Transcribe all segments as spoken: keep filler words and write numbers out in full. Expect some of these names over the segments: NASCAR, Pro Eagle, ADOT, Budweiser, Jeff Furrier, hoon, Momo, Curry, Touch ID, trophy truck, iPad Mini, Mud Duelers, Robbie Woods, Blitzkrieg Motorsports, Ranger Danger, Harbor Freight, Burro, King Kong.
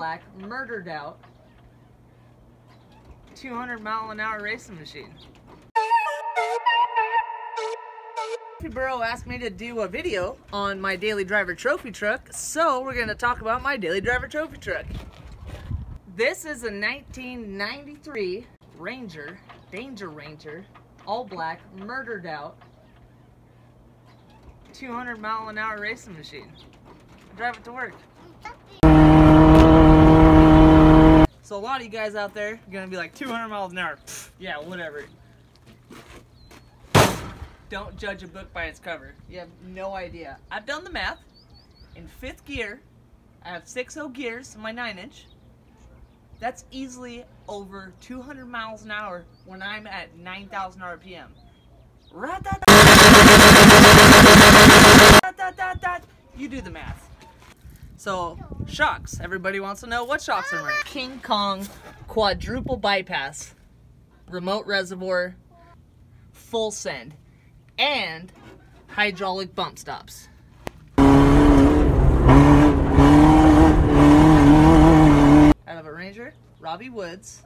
black murdered out two hundred mile an hour racing machine. Burro asked me to do a video on my daily driver trophy truck, so we're going to talk about my daily driver trophy truck. This is a nineteen ninety-three Ranger Danger Ranger, all black, murdered out two hundred mile an hour racing machine. I drive it to work. So a lot of you guys out there are going to be like, two hundred miles an hour, pfft, yeah, whatever. Don't judge a book by its cover. You have no idea. I've done the math. In fifth gear, I have six oh gears in my nine inch. That's easily over two hundred miles an hour when I'm at nine thousand R P M. You do the math. So, shocks. Everybody wants to know what shocks are running. King Kong quadruple bypass, remote reservoir, full send, and hydraulic bump stops. Out of a Ranger, Robbie Woods,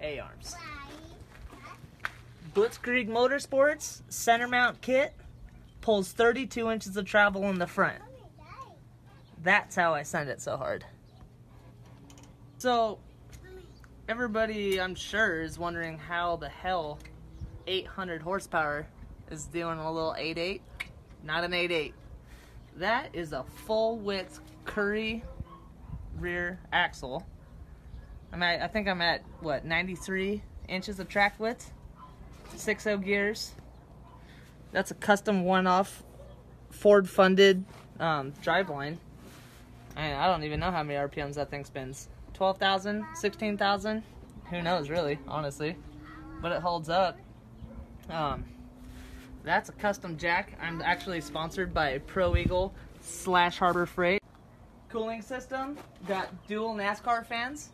A-arms. Blitzkrieg Motorsports center mount kit, pulls thirty-two inches of travel in the front. That's how I send it so hard. So, everybody, I'm sure, is wondering how the hell eight hundred horsepower is doing a little eight eight. Not an eight eight. That is a full-width Curry rear axle. I'm at, I think I'm at, what, ninety-three inches of track width? six oh gears. That's a custom one-off Ford-funded um, driveline. And I don't even know how many R P Ms that thing spins. twelve thousand? sixteen thousand? Who knows, really, honestly. But it holds up. Um, that's a custom jack. I'm actually sponsored by Pro Eagle slash Harbor Freight. Cooling system. Got dual NASCAR fans.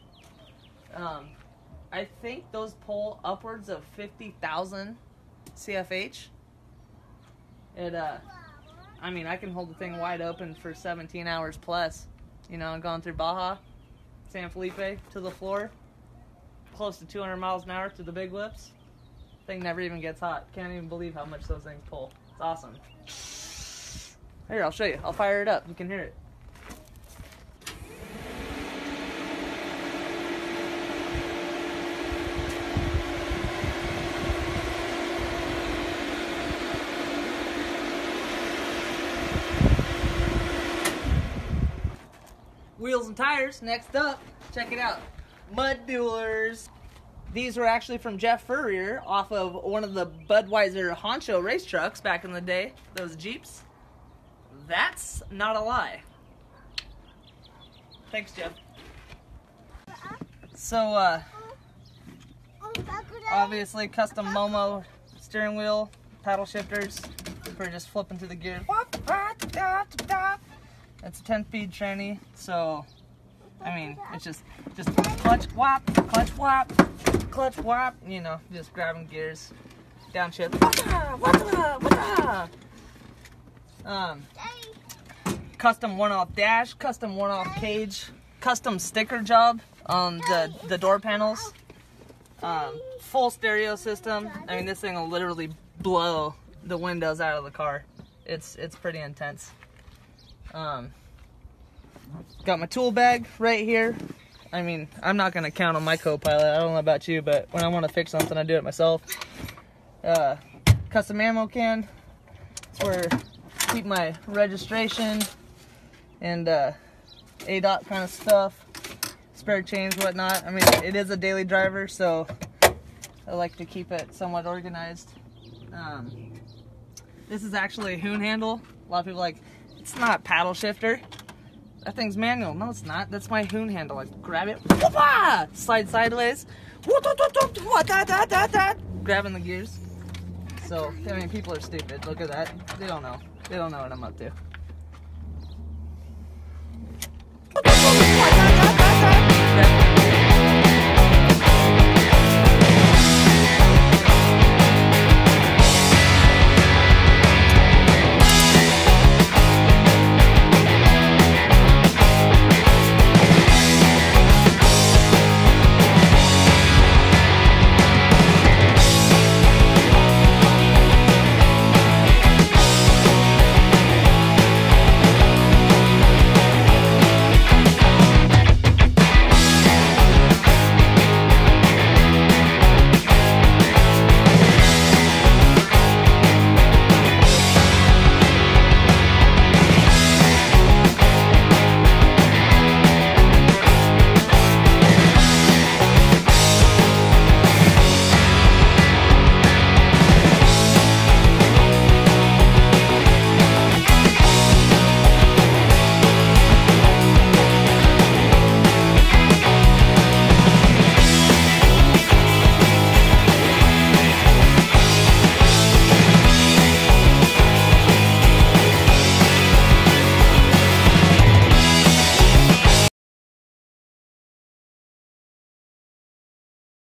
Um, I think those pull upwards of fifty thousand C F H. It, uh, I mean, I can hold the thing wide open for seventeen hours plus. You know, I'm going through Baja, San Felipe to the floor, close to two hundred miles an hour through the big whips. Thing never even gets hot. Can't even believe how much those things pull. It's awesome. Here, I'll show you. I'll fire it up. You can hear it. Wheels and tires. Next up, check it out. Mud Duelers. These were actually from Jeff Furrier off of one of the Budweiser Honcho race trucks back in the day. Those Jeeps. That's not a lie. Thanks, Jeff. So, uh, obviously custom Momo steering wheel, paddle shifters for just flipping through the gears. It's a ten-speed tranny, so, I mean, it's just, just clutch whop, clutch whop, clutch whop, you know, just grabbing gears, downshift. Um, custom one-off dash, custom one-off cage, custom sticker job on the, the door panels, um, full stereo system. I mean, this thing will literally blow the windows out of the car. It's, it's pretty intense. Um, got my tool bag right here. I mean, I'm not going to count on my co-pilot. I don't know about you, but when I want to fix something, I do it myself. Uh, custom ammo can. That's where I keep my registration and uh, A D O T kind of stuff. Spare chains, whatnot. I mean, it is a daily driver, so I like to keep it somewhat organized. Um, this is actually a hoon handle. A lot of people are like, it's not paddle shifter. That thing's manual. No, it's not. That's my hoon handle. I grab it. Whoop-ah! Slide sideways. Grabbing the gears. So, I mean, people are stupid. Look at that. They don't know. They don't know what I'm up to.